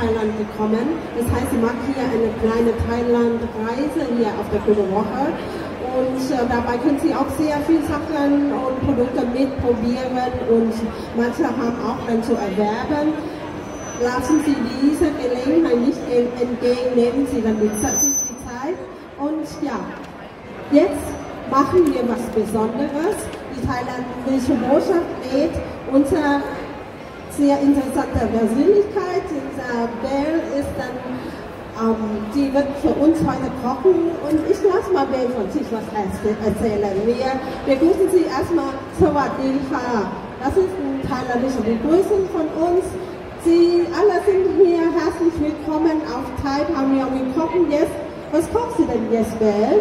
Thailand gekommen. Das heißt, ich mache hier eine kleine Thailand-Reise hier auf der Grüne Woche. Und dabei können Sie auch sehr viele Sachen und Produkte mitprobieren und manche haben auch dann zu erwerben. Lassen Sie diese Gelegenheit nicht entgehen, nehmen Sie dann die Zeit. Und ja, jetzt machen wir was Besonderes. Die thailändische Botschaft lädt unter sehr interessanter Persönlichkeit. Belle ist dann, die wird für uns heute kochen und ich lasse mal Belle von sich was erzählen. Wir grüßen Sie erstmal Sawadee-ka. Das ist eine thailändische Begrüßung von uns. Sie alle sind hier herzlich willkommen auf Thai Pamyong. Wir kochen jetzt. Was kochst du denn jetzt, Belle?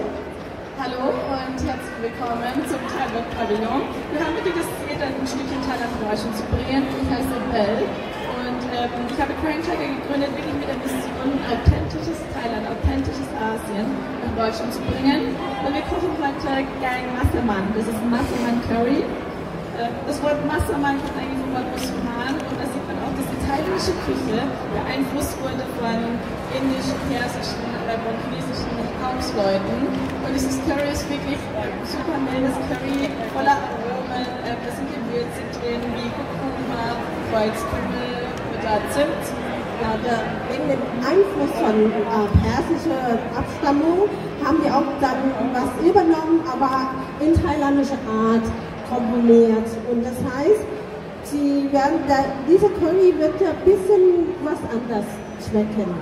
Hallo und herzlich willkommen zum Thailand Pavillon. Wir haben wirklich das Ziel, ein Stückchen Thailand für euch zu bringen. Ich heiße Belle und ich habe Cryingtiger gegründet, wirklich mit der Mission, authentisches Thailand, authentisches Asien nach Deutschland zu bringen. Und wir kochen heute Gang Massaman. Das ist Massaman Curry. Das Wort Massaman kommt eigentlich vom Wort Massaman und da sieht man auch, dass die thailändische Küche beeinflusst wurde von indischen, persischen, chinesischen Hausleuten. Und dieses Curry ist wirklich super mildes Curry, voller Aromen, da sind Gewürze drin, wie Kukumma, Kreuzkümmel oder Zimt. Ja, wegen dem Einfluss von persischer Abstammung haben wir auch dann was übernommen, aber in thailändischer Art komponiert. Und das heißt, dieser Curry wird ein bisschen was anders schmecken.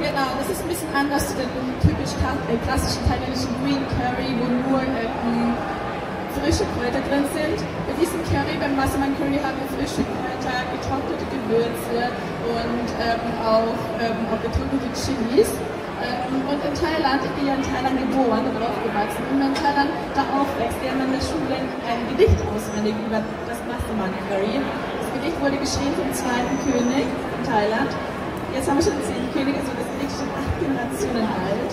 Genau, das ist ein bisschen anders zu den typisch klassischen thailändischen Green Curry, wo nur frische Kräuter drin sind. Bei diesem Curry, beim Massaman Curry, haben wir frische Kräuter, getrocknete Gewürze und auch getrocknete Chilis. Und in Thailand, ich bin ja in Thailand geboren und aufgewachsen, und wenn man in Thailand da aufwächst, lernt man in der Schule ein Gedicht auswendig über das Massaman Curry. Das Gedicht wurde geschrieben vom zweiten König in Thailand. Jetzt haben wir schon 10 Könige, also das Gedicht schon 8 Generationen alt.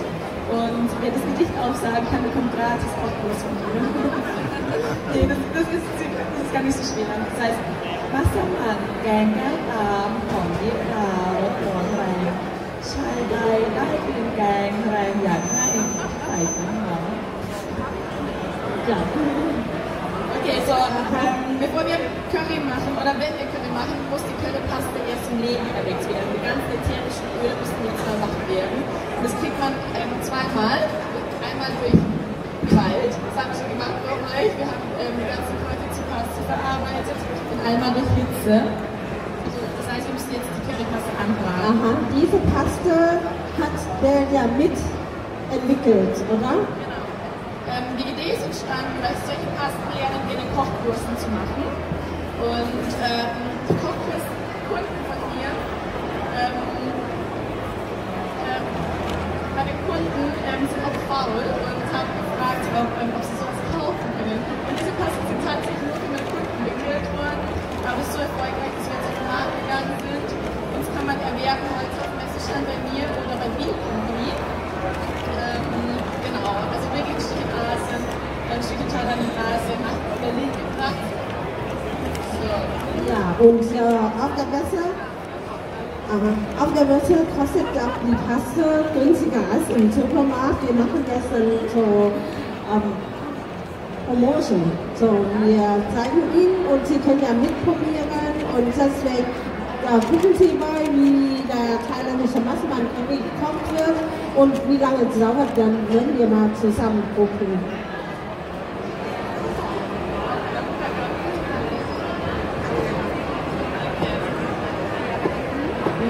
Und wer das Gedicht aufsagen kann, bekommt gratis auch groß von mir. Nee, das ist gar nicht so schwer. Das heißt, Massaman, Ganga, Arm, Pommi, Rao, Dornrei, Schai, Dai, Dai, Kling, Gang, Rein, Yak, Nein, Reiten, Rao. Ja. Okay, so, bevor wir Curry machen, oder wenn wir Curry machen, muss die Currypaste erst im Leben erwächst werden. Die ganzen ätherischen Öle müssen jetzt gemacht werden. Und das kriegt man zweimal. Einmal durch Kalt, das haben wir schon gemacht bei euch. Wir haben die ganzen Kräuter zu Paste verarbeitet. Und einmal durch Hitze. Also, das heißt, wir müssen jetzt die Currypaste anbraten. Aha, diese Paste hat der ja mit entwickelt, oder? Genau. Die Idee ist entstanden, solche Pasten lernen wir in den Kochkursen zu machen. Und die Kochkurskunden von mir, meine Kunden sind auch faul und haben gefragt, ob sie sowas kaufen können. Und diese Pasten sind tatsächlich nur für meine Kunden entwickelt worden, aber es ist so erfolgreich, dass wir jetzt auf den Markt gegangen sind. Und das kann man erwerben als auf Messestand bei mir oder bei Bille.me. Genau, also wirklich Stückchen Asien, dann Stückchen Thailand in Asien nach Berlin gebracht. So. Ja, und auf der Messe kostet auch die Paste günstiger als im Supermarkt. Wir machen das dann so Promotion. So, wir zeigen Ihnen und Sie können ja mitprobieren und deswegen gucken Sie mal, wie der thailändische Massaman Curry gekocht wird. Und wie lange es dauert, dann werden wir mal zusammen gucken.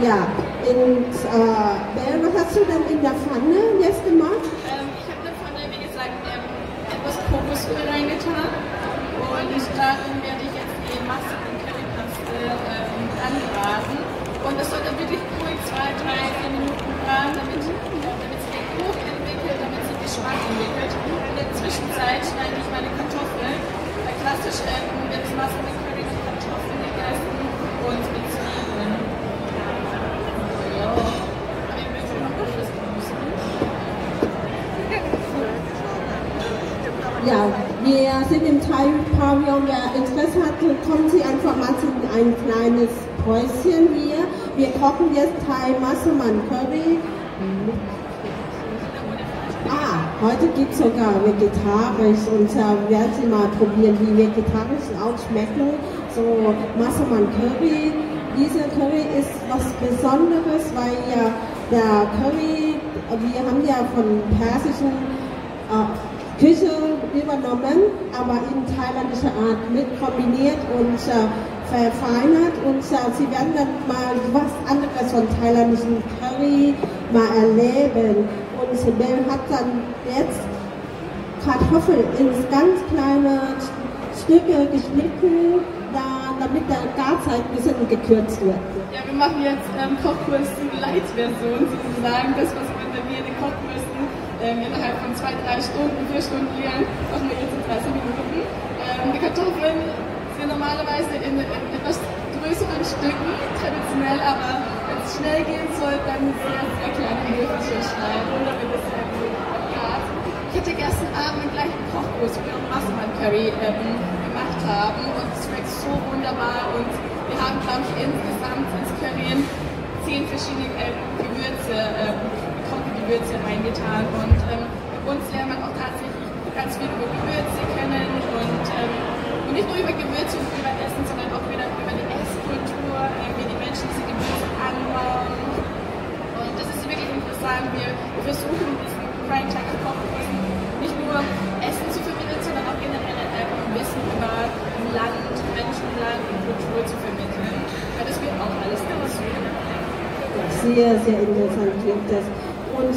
Ja, und was hast du denn in der Pfanne jetzt gemacht? Ich habe in der Pfanne, wie gesagt, etwas Kokosöl reingetan. Und darin werde ich jetzt die Massaman Currypaste anbraten. Und das soll dann wirklich ruhig 2, 3, 4 Minuten braten, damit sie den Kuchen entwickelt, damit sie den Geschmack entwickelt. In der Zwischenzeit schneide ich meine Kartoffeln. Klassisch wird es Massaman Curry mit Kartoffeln gegessen und mit Zwiebeln. Ja. Aber ich möchte noch was wissen. Ja, wir sind im Thai-Pavillon. Wer Interesse hat, kommen Sie einfach mal zu ein kleines Häuschen hier. Wir kochen jetzt Thai Massaman Curry. Heute gibt es sogar vegetarisch und werden Sie mal probieren, wie vegetarisch ausschmecken. So Massaman Curry. Dieser Curry ist was Besonderes, weil ja der Curry, wir haben ja von persischen Küche übernommen, aber in thailändischer Art mit kombiniert und verfeinert, und Sie werden dann mal was anderes von thailändischen Curry mal erleben. Und Belle hat dann jetzt Kartoffeln ins ganz kleine Stücke geschnitten, damit der Garzeit ein bisschen gekürzt wird. Ja, wir machen jetzt Kochwürsten-Light-Version sozusagen, das was wir in den Kochwürsten innerhalb von 2, 3 Stunden, 4 Stunden lernen, machen wir jetzt in 30 Minuten. Die Kartoffeln sind normalerweise in etwas größeren Stücken, traditionell, aber wenn es schnell gehen soll, dann sehr kleine Würfelchen schneiden oder wenn es abgart. Ich hatte gestern Abend gleich einen Kochkurs für einen Massaman Curry gemacht haben und es schmeckt so wunderbar, und wir haben, glaube ich, insgesamt ins Curry 10 verschiedene Gewürze, gekochte Gewürze reingetan, und uns lernt man auch tatsächlich ganz viel über Gewürze kennen, und nicht nur über Gewürze und über Essen, sondern auch wieder über die Esskultur, wie die Menschen diese Gewürze anbauen. Und das ist wirklich interessant. Wir versuchen mit diesem Crying-Tiger Kochwissen nicht nur Essen zu vermitteln, sondern auch generell Wissen über Land, Menschenland und Kultur zu vermitteln. Weil das wird auch alles ganz schön. Sehr interessant klingt das. Und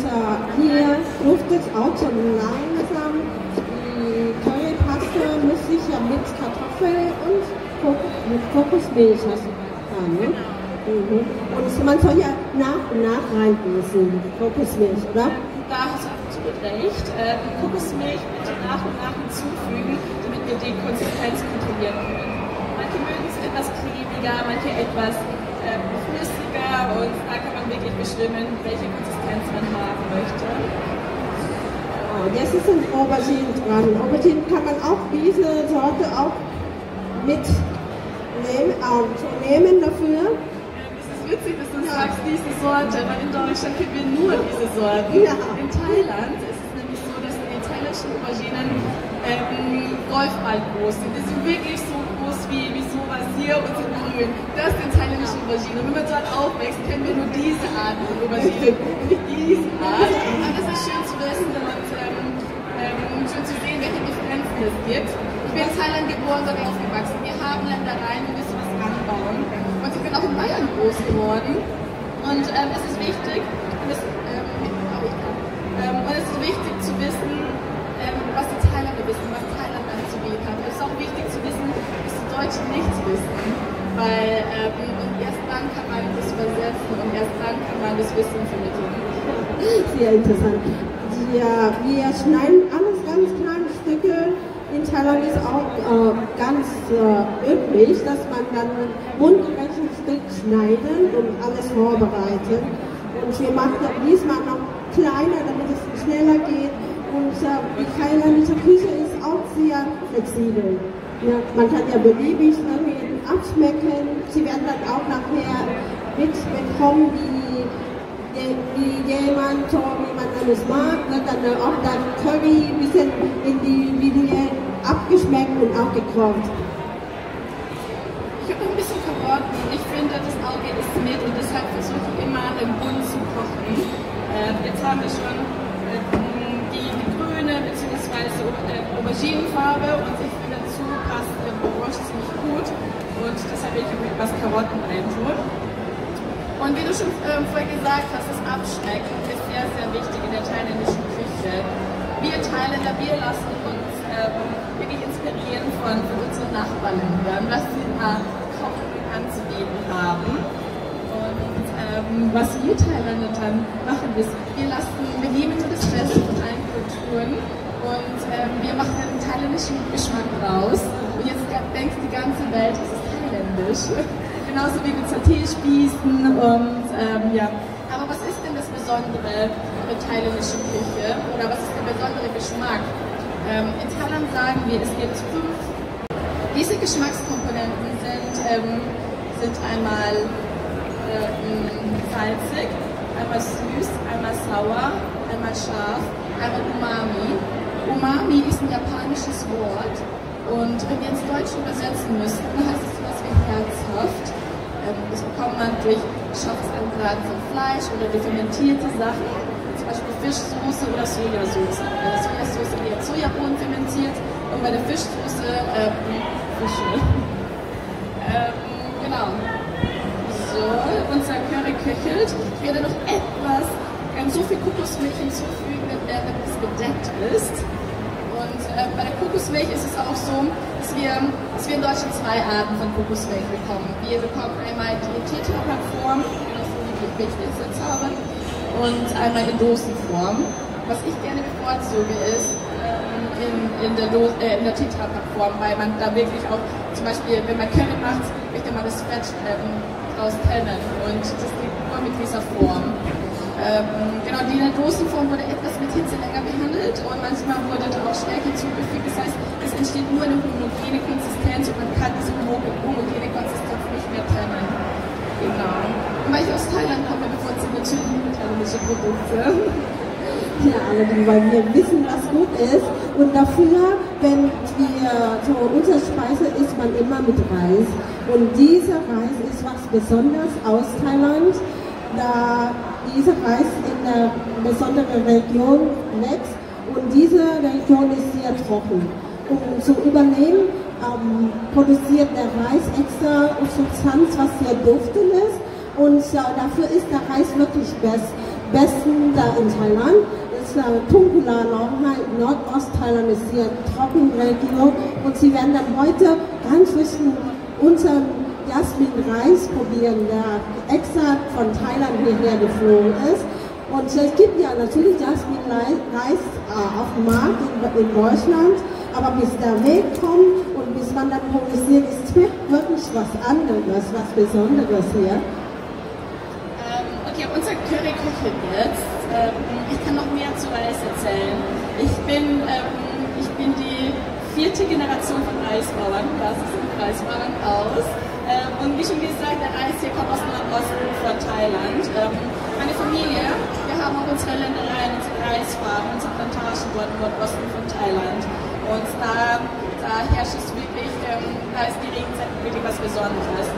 hier ruft es auch schon langsam. Die Currypaste muss sich ja mit Kartoffeln und mit Kokosmilch haben. Ne? Genau. Mhm. Und man soll ja nach und nach reingießen, Kokosmilch, oder? Da hast du absolut recht. Kokosmilch bitte nach und nach hinzufügen, damit wir die Konsistenz kontrollieren können. Manche mögen es etwas cremiger, manche etwas flüssiger, und da kann man wirklich bestimmen, welche Konsistenz man haben möchte. Jetzt ist ein Aubergine dran. Aubergine kann man auch diese Sorte auch mitnehmen dafür. Es ist witzig, dass du sagst, diese Sorte, weil in Deutschland gibt es nur diese Sorten. Ja. In Thailand ist es nämlich so, dass die thailändischen Auberginen Golfball groß sind. Die sind wirklich so groß wie sowas hier und sind grün. Das sind thailändische Auberginen. Wenn man dort aufwächst, kennen wir nur diese Art von Auberginen. Diese Art. Aber das ist schön zu wissen und schön zu sehen, welche Differenzen es gibt. Ich bin in Thailand geboren und aufgewachsen. Wir haben Ländereien, wir müssen was anbauen. Und ich bin auch in Bayern groß geworden. Und es ist wichtig, zu wissen, was die Thailänder wissen, was Thailand anzubieten hat. Es ist auch wichtig zu wissen, dass die Deutschen nichts wissen. Weil erst dann kann man das übersetzen und erst dann kann man das Wissen vermitteln. Sehr interessant. Ja, wir schneiden alles ganz kleine Stücke. In Thailand ist auch ganz üblich, dass man dann mundgerecht ein Stück schneiden und alles vorbereitet. Und wir machen diesmal noch kleiner, damit es schneller geht. Und die thailändische Küche ist auch sehr flexibel. Ja, man kann ja beliebig irgendwie abschmecken. Sie werden dann auch nachher mitbekommen, wie jemand, so wie man alles mag, wird dann auch dann Curry ein bisschen individuell abgeschmeckt und auch gekocht. Ich habe ein bisschen verworfen. Ich finde, das Auge ist mit, und deshalb versuche ich immer im Bund zu kochen. Jetzt haben wir schon die grüne bzw. Auberginenfarbe, und ich finde, dazu passt Orange ziemlich gut, und deshalb will ich etwas Karotten reintun. Und wie du schon vorher gesagt hast, das Abschmecken ist sehr wichtig in der thailändischen Küche. Wir Thailänder, wir lassen uns wirklich inspirieren von unseren Nachbarländern, was sie mal kochen anzubieten haben. Und was wir Thailänder dann machen ist, wir nehmen das Beste von allen Kulturen, und wir machen einen thailändischen Geschmack raus. Und jetzt denkt die ganze Welt, es ist thailändisch. Genauso wie mit Saté-Spießen und ja. Aber was ist denn das Besondere an der thailändischen Küche? Oder was ist der besondere Geschmack? In Thailand sagen wir, es gibt 5. Diese Geschmackskomponenten sind einmal salzig, einmal süß, einmal sauer, einmal scharf, einmal Umami. Umami ist ein japanisches Wort und wenn wir ins Deutsche übersetzen müssten, heißt es sowas wie herzhaft. Das bekommt man durch scharfes Anbraten von Fleisch oder fermentierte Sachen, zum Beispiel Fischsoße oder Sojasauce. Bei der Sojasauce wird Sojabohnen fermentiert und bei der Fischsoße Fische. Genau. So, unser Curry köchelt. Ich werde noch etwas, so viel Kokosmilch hinzufügen, damit es bedeckt ist. Und bei der Kokosmilch ist es auch so, dass wir in Deutschland zwei Arten von Kokosmilch bekommen. Wir bekommen einmal die Tetrapackform, also die Milchwitze zaubern, und einmal die Dosenform. Was ich gerne bevorzuge ist in der Tetrapackform, weil man da wirklich auch, zum Beispiel wenn man Curry macht, möchte man das Fett draus trennen und das geht nur mit dieser Form. Genau, die in der Dosenform wurde etwas mit Hitze länger behandelt und manchmal wurde da auch Stärke hinzugefügt. Das heißt, es entsteht nur eine homogene Konsistenz und man kann diese homogene Konsistenz nicht mehr trennen. Genau. Und weil ich aus Thailand komme, bevorzuge ich natürlich thailändische Produkte. Ja, allerdings, weil wir wissen, was gut ist. Und dafür, wenn wir zur Unterspeise isst man immer mit Reis. Und dieser Reis ist was Besonderes aus Thailand. Da dieser Reis in einer besonderen Region wächst und diese Region ist sehr trocken. Um zu übernehmen, produziert der Reis extra Substanz, was sehr duftend ist und dafür ist der Reis wirklich besten da in Thailand. Das Tung La Long Hai, Nordost-Thailand ist sehr trocken Region und Sie werden dann heute ganz zwischen unseren Jasminreis probieren, der extra von Thailand hierher geflogen ist. Und es gibt ja natürlich Jasminreis auf dem Markt in Deutschland, aber bis der Weg kommt und bis man dann produziert, ist wirklich was anderes, was Besonderes hier. Okay, unser Curry kocht jetzt. Ich kann noch mehr zu Reis erzählen. Ich bin die 4. Generation von Reisbauern, das sind Reisbauern aus. Und wie schon gesagt, der Reis hier kommt aus dem Nordosten von Thailand. Meine Familie, wir haben auch unsere Ländereien, unsere Reisfarmen, unsere Plantagen dort im Nordosten von Thailand. Und da herrscht es wirklich, da ist die Regenzeit wirklich was Besonderes.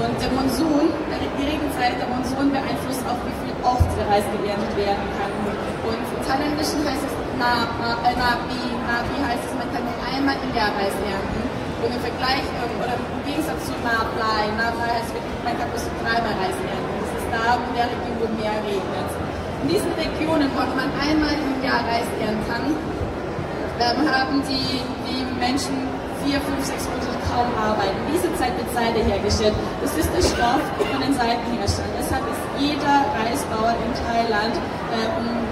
Und der Monsun, die Regenzeit, der Monsun beeinflusst auch, wie viel oft der Reis geerntet werden kann. Und im Thailändischen heißt es Nabi heißt es, man kann nur einmal im Jahr Reis ernten. Und im Vergleich, oder im Gegensatz zu Nablai heißt wirklich, man kann bis zu 3-mal Reis ernten. Das ist da, wo der Region, wo mehr regnet. In diesen Regionen, wo man einmal im Jahr Reis ernten kann, haben die Menschen 4, 5, 6 Monate kaum Arbeit. In dieser Zeit wird Seide hergestellt. Das ist der Stoff von den Seidenherstellern. Deshalb ist jeder Reisbauer in Thailand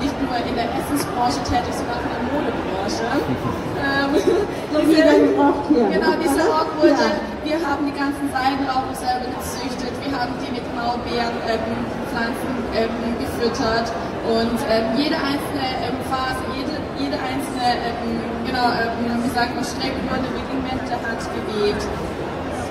nicht nur in der Essensbranche tätig, sondern auch in der Modebranche. Dieser Rock wurde, wir haben die ganzen Seidenraupen selber gezüchtet, wir haben die mit Maulbeerenpflanzen gefüttert und jede einzelne Phase, jede einzelne Strecke wurde wirklich mit der Hand gewebt.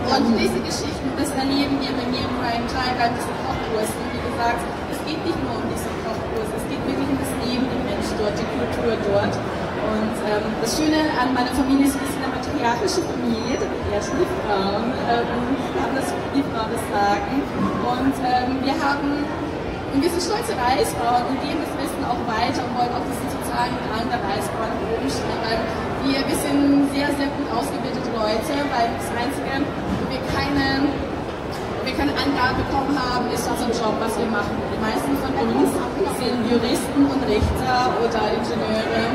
Und diese Geschichten, das erleben wir bei mir bei einem Teil bei diesen Kochkursen. Wie gesagt, es geht nicht nur um diesen Kochkurs, es geht wirklich um das Leben der Menschen dort, die Kultur dort. Und das Schöne an meiner Familie ist, wir sind eine matriarchische Familie, die Frauen haben das Sagen. Und wir sind stolze Reisbauern und geben das Wissen auch weiter und wollen auch diesen sozialen Rang der Reisbauern umstellen. Weil wir sind sehr, sehr gut ausgebildete Leute, weil das Einzige, wo wir keine Angaben bekommen haben, ist unser Job, was wir machen. Die meisten von uns sind Juristen und Richter oder Ingenieure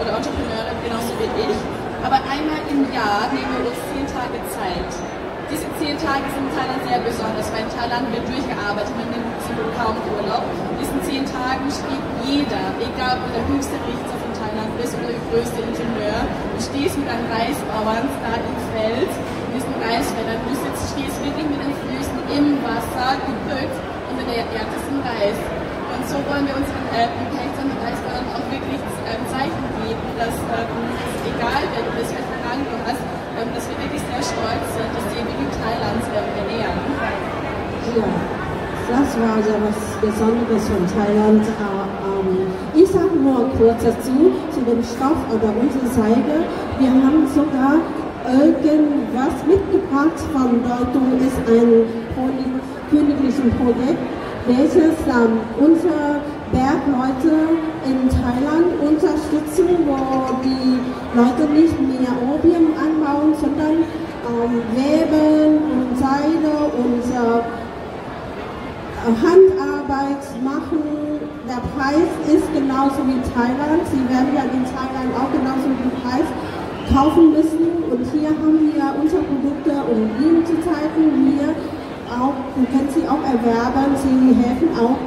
oder Entrepreneure, genauso wie ich. Aber einmal im Jahr nehmen wir uns 10 Tage Zeit. Diese 10 Tage sind in Thailand sehr besonders, weil in Thailand wird durchgearbeitet, man nimmt kaum Urlaub. In diesen 10 Tagen steht jeder, egal ob du der höchste Richter von Thailand bist oder der größte Ingenieur, du stehst mit einem Reisbauern da im Feld, in diesen Reisfeldern, du stehst wirklich mit den Füßen im Wasser, gebückt und mit der erntesten Reis. Und so wollen wir unseren Pächtern und Reisbauern auch wirklich Zeichen geben, dass es egal wird, ob du es vielleicht Rang hast, dass wir wirklich sehr stolz sind, dass die in Thailand ernähren. Ja. war ja was Besonderes von Thailand. Ich sage nur kurz dazu, zu dem Stoff oder unsere Seite. Wir haben sogar irgendwas mitgebracht von Deutung, ist ein königliches Projekt, welches unsere Bergleute in Thailand unterstützen, wo die Leute nicht mehr Opium anbauen, sondern Weben und Seide und Handarbeit machen. Der Preis ist genauso wie Thailand. Sie werden ja in Thailand auch genauso den Preis kaufen müssen. Und hier haben wir unsere Produkte, um Ihnen zu zeigen. Hier auch, Sie können sie auch erwerben. Sie helfen auch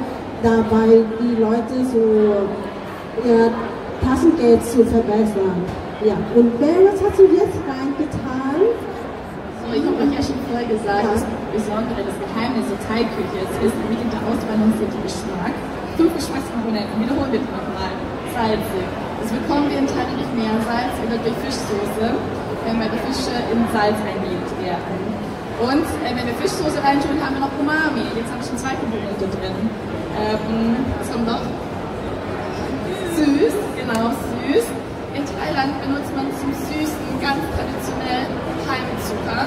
dabei, die Leute so ihr Taschengeld zu verbessern. Ja. Und Belle, was hast du jetzt reingetan? Ich habe euch ja schon vorher gesagt, das Besondere, das Geheimnis der Thai-Küche ist unbedingt der ausbalancierte Geschmack. 5 Geschmackskomponenten, wiederholen wir die nochmal. Salzig. Das bekommen wir in Thailand nicht mehr. Salz wird durch Fischsoße, wenn wir die Fische in Salz eingelegt werden. Und wenn wir Fischsoße reintun, haben wir noch Umami. Jetzt habe ich schon 2 Komponenten drin. Es kommt noch süß, genau süß. In Thailand benutzt man zum Süßen ganz traditionell Palmzucker.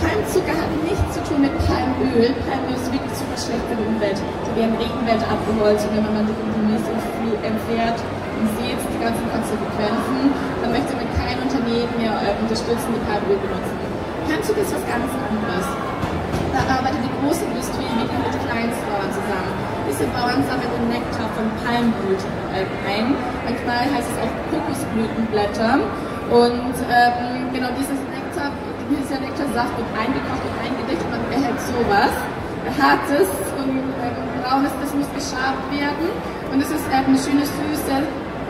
Palmzucker hat nichts zu tun mit Palmöl. Palmöl ist wirklich super schlecht für die Umwelt. Die werden Regenwälder abgeholzt und wenn man die Kompromisse entfährt und sieht die ganzen Konsequenzen, dann möchte man kein Unternehmen mehr unterstützen, die Palmöl benutzen. Palmzucker ist was ganz anderes. Da arbeitet die große Industrie wirklich mit Kleinstbauern zusammen. Diese Bauern sammeln den Nektar von Palmblüten ein. Manchmal heißt es auch Kokosblütenblätter. Und genau dieses Nektar. Dieser Nektarsaft wird eingekocht und eingedeckt und man erhält sowas. Hartes und braunes, das muss geschabt werden. Und es ist eine schöne Süße.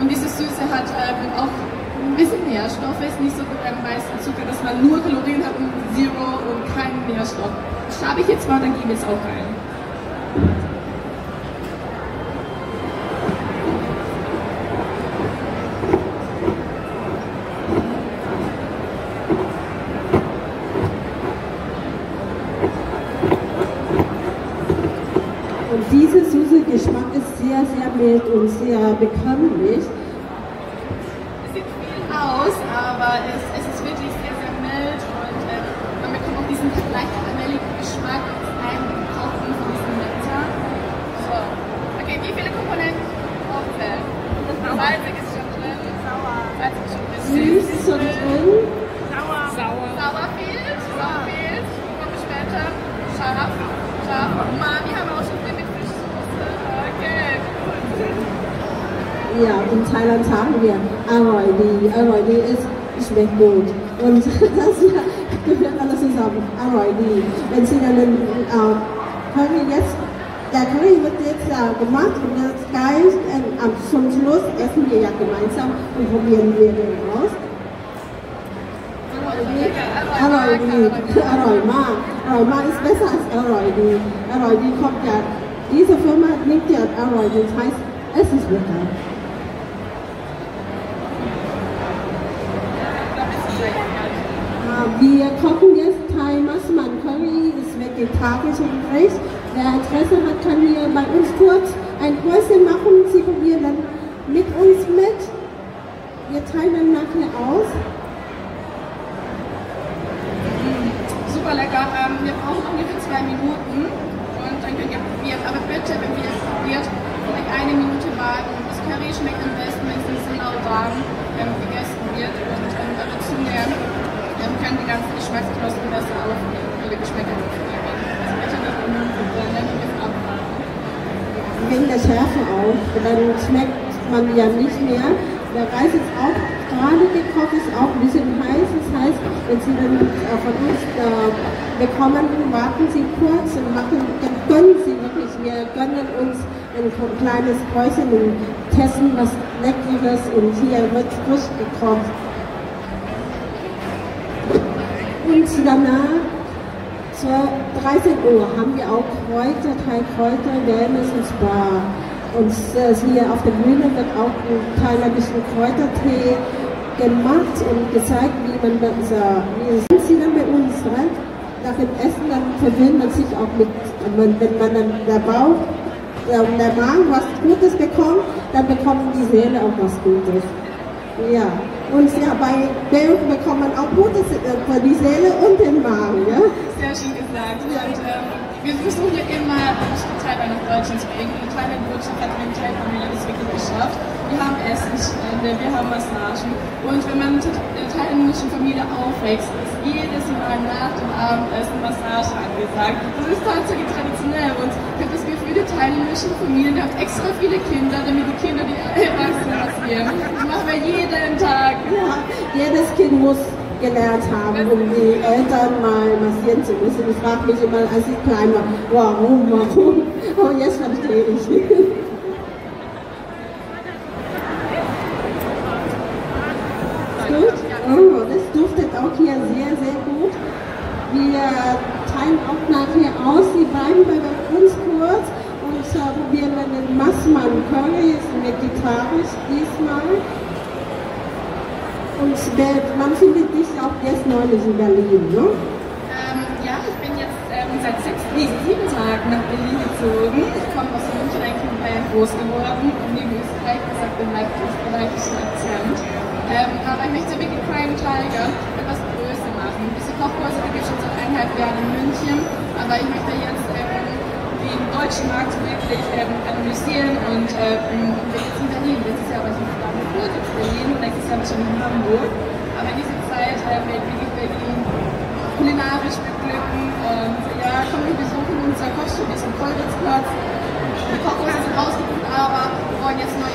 Und diese Süße hat auch ein bisschen Nährstoffe. Ist nicht so gut beim weißen Zucker, dass man nur Kalorien hat und Zero und keinen Nährstoff. Das schabe ich jetzt mal, dann gebe ich es auch rein. Dieser süße Geschmack ist sehr, sehr mild und sehr bekömmlich. Es sieht viel aus, aber es ist wirklich sehr, sehr mild und man bekommt auch diesen leicht karamelligen Geschmack aus einem Tropfen von diesem Nektar. So. Okay, wie viele Komponenten braucht es? Salzig ist schon drin, sauer. Salzig ist schon drin. Süß ist schon drin. Sauer. Sauer fehlt. Sauer fehlt. Kommt später. Scharf. Scharf. Umami haben wir auch schon drin. Ja, in Thailand haben wir Arroy Dee. Arroy Dee schmeckt gut. Und das gehört alles zusammen. Arroy Dee. Wenn Sie dann den Curry jetzt, der Curry wird jetzt gemacht und das gleich zum Schluss essen wir ja gemeinsam und probieren wir den aus. Arroy Dee. Arroy Ma. Arroy Ma ist besser als Arroy Dee. Arroy Dee kommt ja, diese Firma nimmt ja Arroy Dee, das heißt, es ist lecker. Wir kochen jetzt Thai Massaman Curry, das ist vegetarisch und frisch. Wer Interesse hat, kann hier bei uns kurz ein Häuschen machen. Sie probieren dann mit uns mit. Wir teilen nachher aus. Super lecker. Wir brauchen ungefähr 2 Minuten und dann können wir probieren. Aber bitte, wenn wir es probiert, vielleicht 1 Minute warten. Das Curry schmeckt am besten, wenn es genau warm gegessen wird und eure Zunge. Man kann die ganzen Geschmacksknospen besser aufnehmen, viele Geschmäcker aufnehmen. Das wird ja nicht immer so drin, dann müssen wir abwarten. Wegen der Schärfe auch, dann schmeckt man ja nicht mehr. Der Reis ist auch gerade gekocht, ist auch ein bisschen heiß. Das heißt, wenn Sie dann von uns bekommen, warten Sie kurz und machen, dann gönnen Sie wirklich. Wir gönnen uns ein kleines Häuschen und testen was Leckeres und hier wird frisch gekocht. Und danach, zur 13 Uhr, haben wir auch Kräuter, Thai-Kräuter, Wellness und Spa. Und hier auf der Bühne wird auch ein thailändischen Kräutertee gemacht und gezeigt, wie man das. Wie sind Sie dann bei uns, right? Nach dem Essen, dann verwöhnt man sich auch mit Und wenn man dann der Bauch, der Magen was Gutes bekommt, dann bekommt die Seele auch was Gutes. Ja. Und ja, bei Belle bekommt man auch Gutes für die Seele und den Magen. Ja? Sehr schön gesagt. Ja. Und, wir versuchen ja immer, Thailand nach Deutschland zu bringen. Die Thailand-Botschaft hat mit Thailand-Familie das wirklich geschafft. Wir haben Essensstände, wir haben Massagen. Und wenn man mit der thailändischen Familie aufwächst, ist jedes Mal nach dem Abendessen Massage angesagt. Das ist tatsächlich traditionell. Und ich habe das Gefühl, die thailändischen Familien haben extra viele Kinder, damit die Kinder die Erwachsenen massieren. Das machen wir jeden Tag. Ja, jedes Kind muss gelernt haben, um die Eltern mal massieren zu müssen. Ich frage mich immer, als ich klein war, warum? Aber jetzt verstehe ich. Gut? Oh, das duftet auch hier sehr, sehr gut. Wir teilen auch nachher aus, die bleiben bei uns kurz und probieren wir den Massaman Curry, jetzt vegetarisch diesmal. Und man findet dich auch erst neulich in Berlin, ne? Ja, ich bin jetzt seit 6, 7 Tagen nach Berlin gezogen. Ich komme aus München, eigentlich bin ich groß geworden und neben Österreich gesagt im österreichischen Akzent. Aber ich möchte mit dem Crying Tiger etwas größer machen. Diese Kochkurse gibt es schon seit 1,5 Jahren in München, aber ich möchte jetzt den deutschen Markt wirklich analysieren und wir jetzt in Berlin, das ist ja aber nicht in Berlin, nächstes Jahr schon in Hamburg, aber in dieser Zeit werde ich Berlin kulinarisch beglücken und ja, komm mich besuchen in unserer Kochstudios am Kollwitzplatz. Die Kochkurse sind ausgebucht, aber wir wollen jetzt neue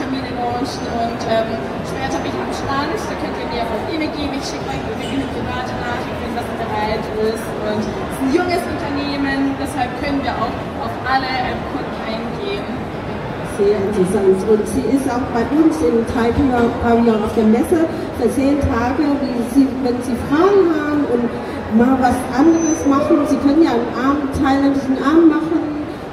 Termine launchen und später bin ich am Stand, da könnt ihr mir auch E-Mail geben, ich schicke euch eine private Nachricht, wenn das bereit ist und es ist ein junges Unternehmen, deshalb können wir auch auf alle Kunden eingehen. Sehr interessant. Und sie ist auch bei uns im Thai-Pavillon auf der Messe für 10 Tage. Wenn Sie Fragen haben und mal was anderes machen, Sie können ja einen Abend, thailändischen Abend machen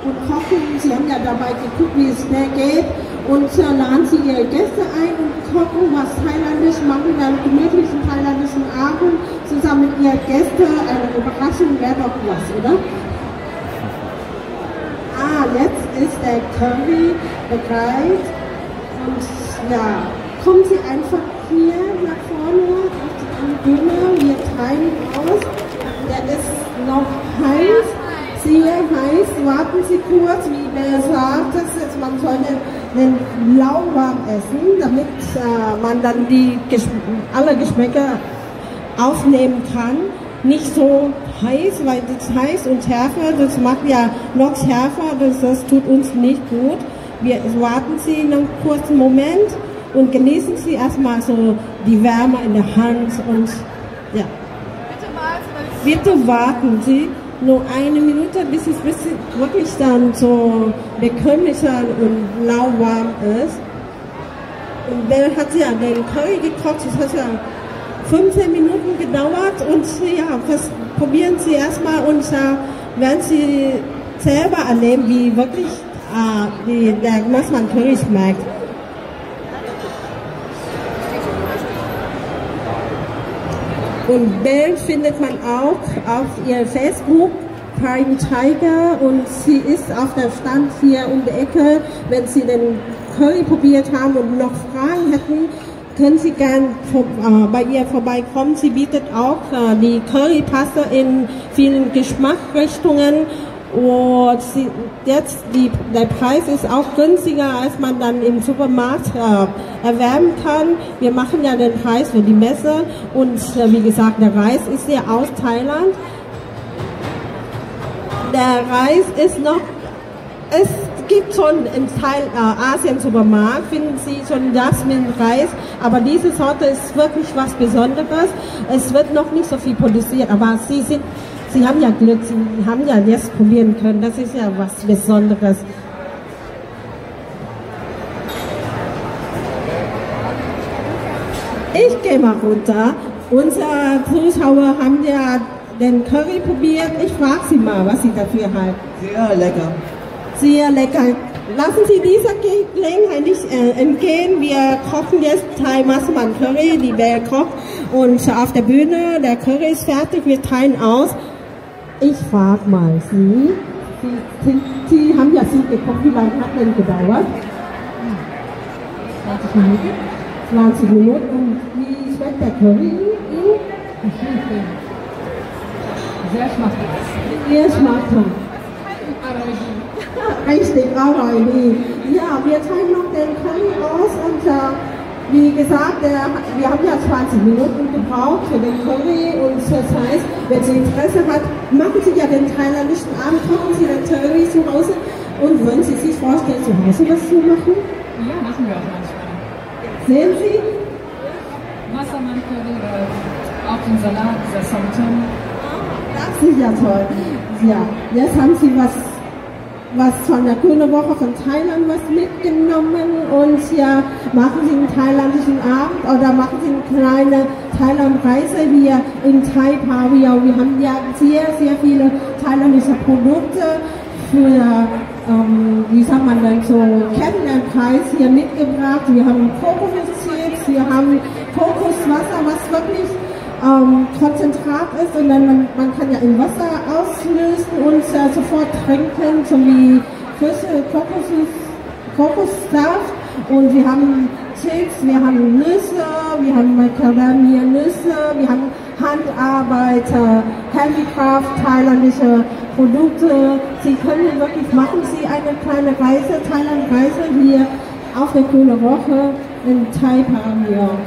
und kochen. Sie haben ja dabei geguckt, wie es schnell geht. Und laden Sie Ihre Gäste ein und kochen was thailändisch, machen dann einen gemütlichen thailändischen Abend zusammen mit Ihren Gästen. Eine Überraschung wäre doch was, oder? Jetzt ist der Curry bereit und ja, kommen Sie einfach hier nach vorne auf die Bühne, wir teilen aus, der ist noch heiß, sehr heiß, warten Sie kurz, wie Belle sagt, man sollte den lauwarm essen, damit man dann alle Geschmäcker aufnehmen kann. Nicht so heiß, weil das heiß und Schärfe, das macht ja noch schärfer, das tut uns nicht gut. Wir warten Sie noch einen kurzen Moment und genießen Sie erstmal so die Wärme in der Hand und ja. Bitte warten Sie nur eine Minute, bis es wirklich dann so bekömmlicher und lauwarm ist. Und wer hat ja den Curry gekocht, das hat ja 15 Minuten gedauert und ja, das probieren Sie erstmal und werden Sie selber erleben, wie wirklich der Massaman Curry schmeckt. Und Belle findet man auch auf ihr Facebook, Crying Tiger, und sie ist auf der Stand hier um die Ecke. Wenn Sie den Curry probiert haben und noch Fragen hätten, können Sie gerne bei ihr vorbeikommen. Sie bietet auch die Currypaste in vielen Geschmacksrichtungen. Und der Preis ist auch günstiger, als man dann im Supermarkt erwerben kann. Wir machen ja den Preis für die Messe. Und wie gesagt, der Reis ist ja aus Thailand. Der Reis ist noch... Es gibt schon im Asien-Supermarkt, finden Sie schon Jasminreis, aber diese Sorte ist wirklich was Besonderes. Es wird noch nicht so viel produziert, aber Sie haben ja Glück, Sie haben ja jetzt probieren können, das ist ja was Besonderes. Ich gehe mal runter. Unsere Zuschauer haben ja den Curry probiert. Ich frage Sie mal, was Sie dafür halten. Sehr lecker. Sehr lecker. Lassen Sie dieser Gelegenheit nicht entgehen. Wir kochen jetzt Thai Massaman Curry, die Belle kocht. Und auf der Bühne, der Curry ist fertig, wir teilen aus. Ich frage mal Sie, Sie haben ja Süd gekocht, wie lange hat denn gedauert? 20 Minuten. 20 Minuten. Und wie schmeckt der Curry Ihnen? Sehr schmackhaft. Sehr schmackhaft. Richtig, Arroy Dee. Ja, wir teilen noch den Curry aus und wie gesagt, wir haben ja 20 Minuten gebraucht für den Curry und das heißt, wenn Sie Interesse hat, machen Sie ja den thailändischen Abend, kochen Sie den Curry zu Hause und wollen Sie sich vorstellen, zu Hause was zu machen? Ja, machen wir auch manchmal. Sehen Sie? Massaman Curry, auch den Salat, das ist ja toll. Ja, jetzt haben Sie was von der Grüne Woche von Thailand was mitgenommen und ja, machen Sie einen thailändischen Abend oder machen Sie eine kleine Thailand-Reise hier in Thai-Pavillon. Wir haben ja sehr, sehr viele thailändische Produkte für, wie sagt man denn so, Kennenlernpreis hier mitgebracht. Wir haben Kokoschips, wir haben Kokoswasser, was wirklich Konzentrat ist und dann man kann ja in Wasser auslösen und sofort trinken, so wie Flüsse, Kokossaft und wir haben Chips, wir haben Nüsse, wir haben Macadamia-Nüsse, wir haben Handarbeit, Handicraft, thailändische Produkte. Sie können wirklich, machen Sie eine kleine Reise, Thailand-Reise hier auf der Grüne Woche in Thai-Pavillon.